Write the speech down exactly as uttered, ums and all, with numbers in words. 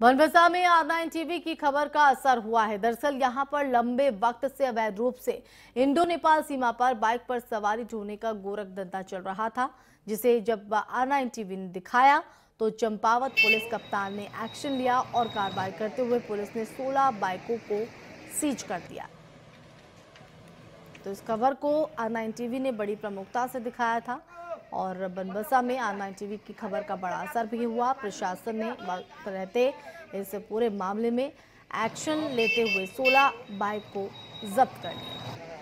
बनबसा में are nine TV की खबर का असर हुआ है। दरअसल यहां पर लंबे वक्त से अवैध रूप से इंडो नेपाल सीमा पर बाइक पर सवारी ढोने का गोरख धंधा चल रहा था, जिसे जब आर नाइन टीवी ने दिखाया तो चंपावत पुलिस कप्तान ने एक्शन लिया और कार्रवाई करते हुए पुलिस ने सोलह बाइकों को सीज कर दिया। तो इस खबर को आर नाइन टीवी ने बड़ी प्रमुखता से दिखाया था और बनबसा में आर नाइन टीवी की खबर का बड़ा असर भी हुआ। प्रशासन ने वक्त रहते इस पूरे मामले में एक्शन लेते हुए सोलह बाइक को जब्त कर लिया।